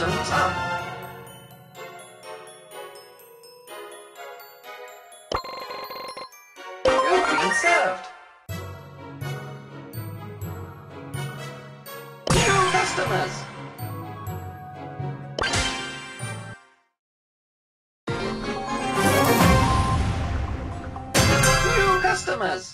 You're being served. New customers. New customers.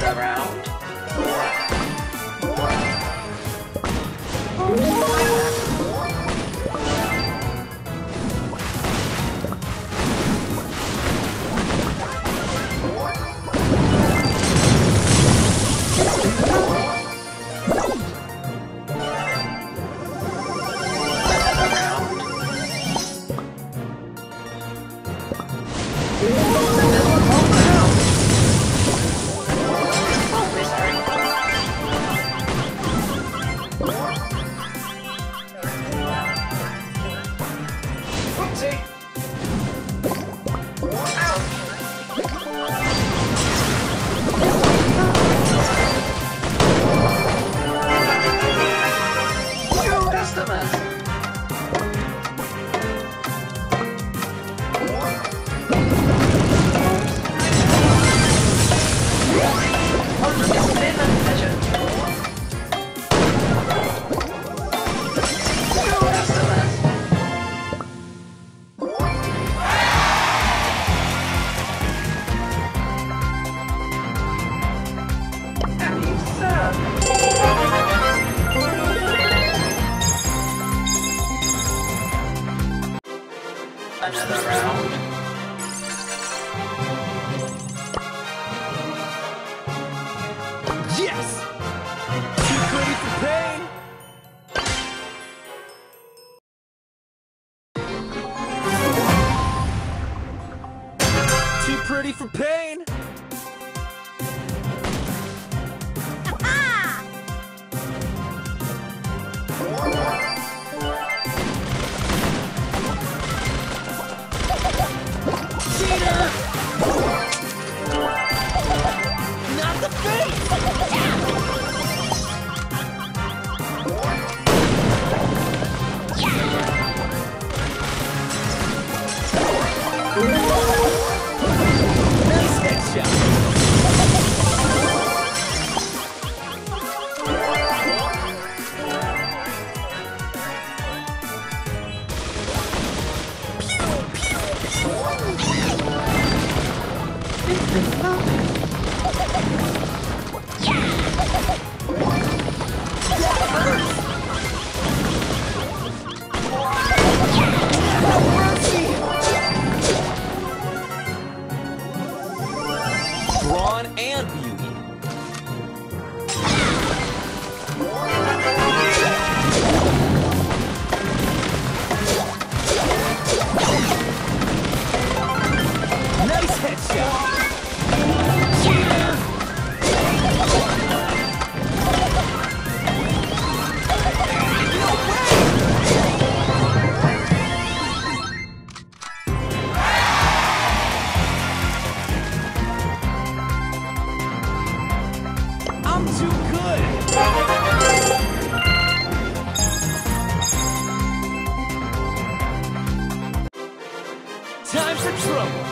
Another round. Yes! You ready for pain? Too pretty for pain? Time's in trouble.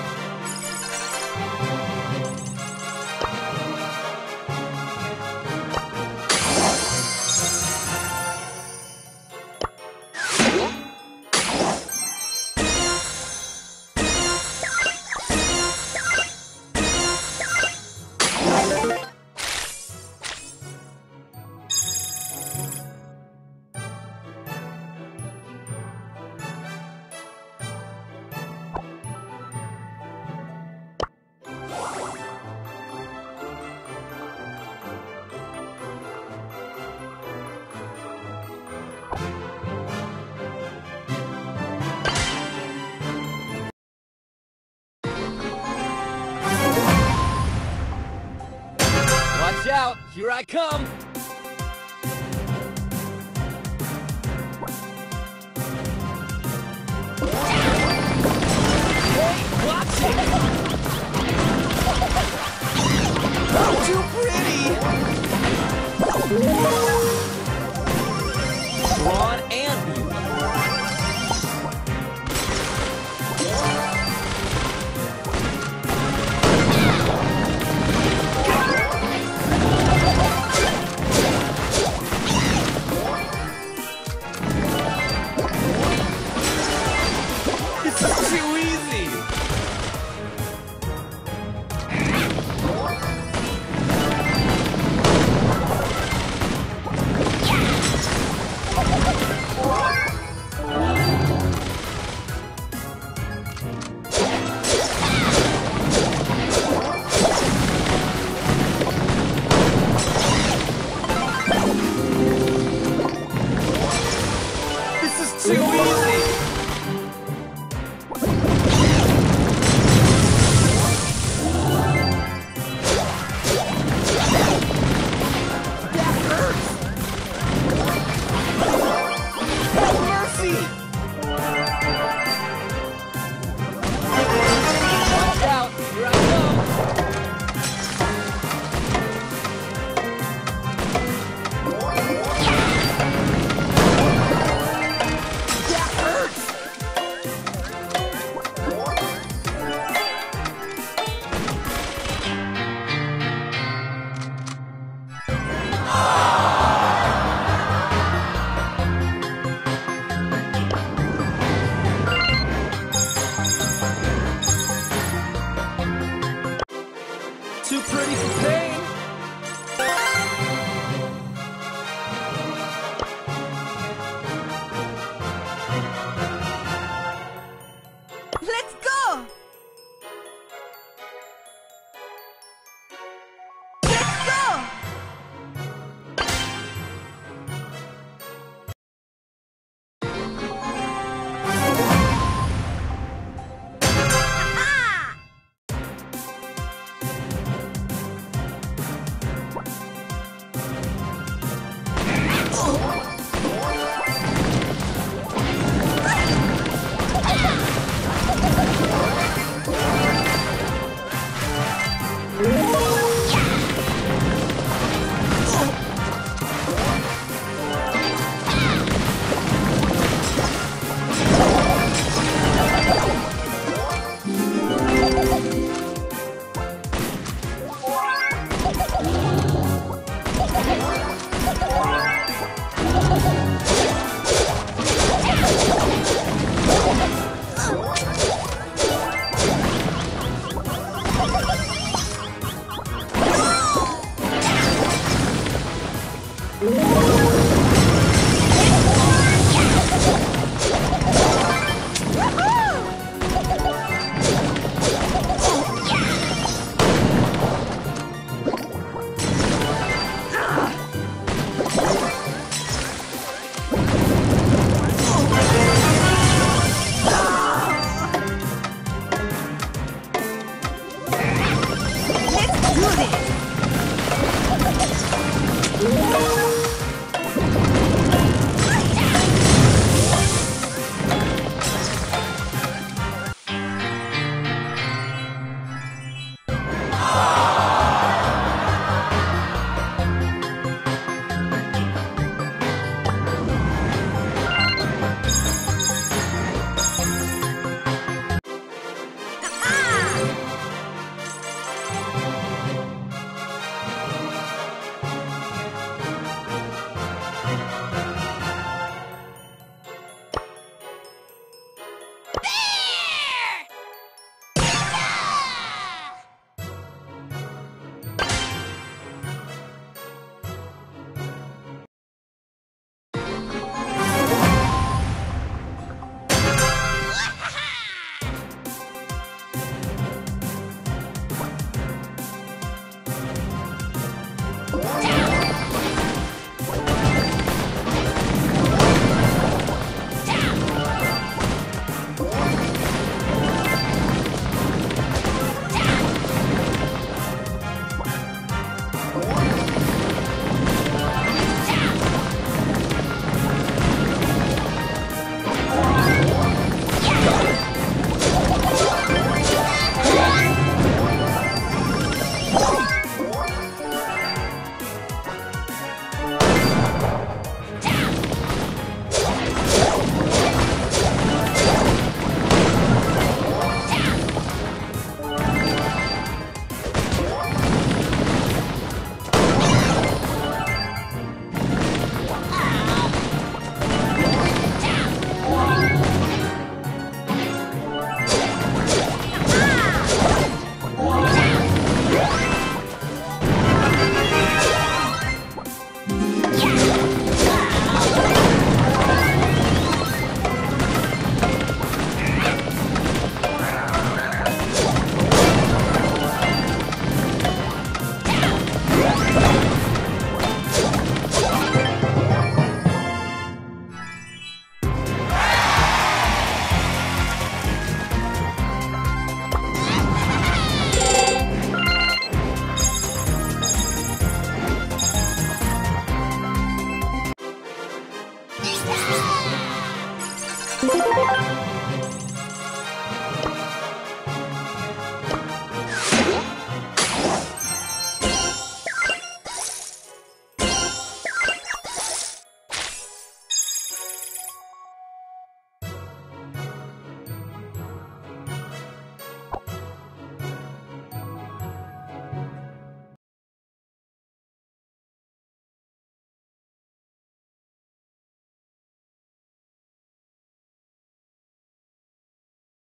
out. Here I come. Too pretty! Ron and me. This is too easy! Too pretty for pain. Let's go!